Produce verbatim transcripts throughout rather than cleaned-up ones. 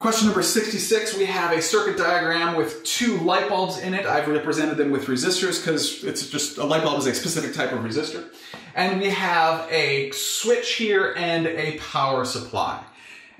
Question number sixty-six, we have a circuit diagram with two light bulbs in it. I've represented them with resistors because it's just a light bulb is a specific type of resistor. And we have a switch here and a power supply.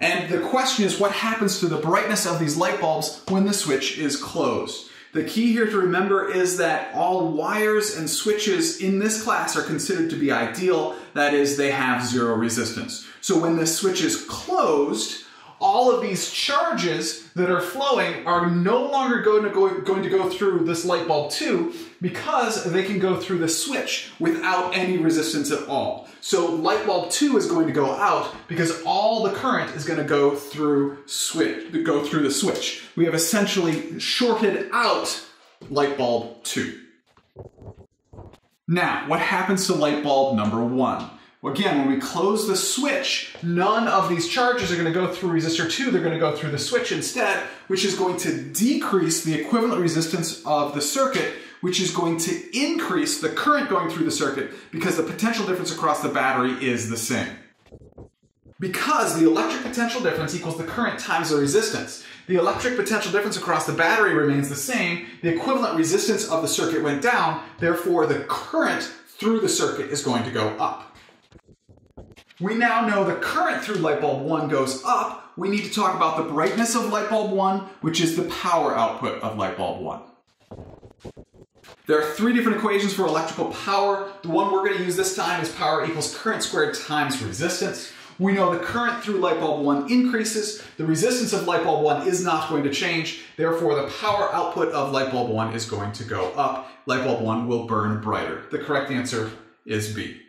And the question is, what happens to the brightness of these light bulbs when the switch is closed? The key here to remember is that all wires and switches in this class are considered to be ideal. That is, they have zero resistance. So when the switch is closed, all of these charges that are flowing are no longer going to go, going to go through this light bulb too, because they can go through the switch without any resistance at all. So light bulb two is going to go out because all the current is going to go through switch, go through the switch. We have essentially shorted out light bulb two. Now, what happens to light bulb number one? Again, when we close the switch, none of these charges are going to go through resistor two. They're going to go through the switch instead, which is going to decrease the equivalent resistance of the circuit, which is going to increase the current going through the circuit because the potential difference across the battery is the same. Because the electric potential difference equals the current times the resistance, the electric potential difference across the battery remains the same. The equivalent resistance of the circuit went down. Therefore, the current through the circuit is going to go up. We now know the current through light bulb one goes up. We need to talk about the brightness of light bulb one, which is the power output of light bulb one. There are three different equations for electrical power. The one we're going to use this time is power equals current squared times resistance. We know the current through light bulb one increases. The resistance of light bulb one is not going to change. Therefore, the power output of light bulb one is going to go up. Light bulb one will burn brighter. The correct answer is B.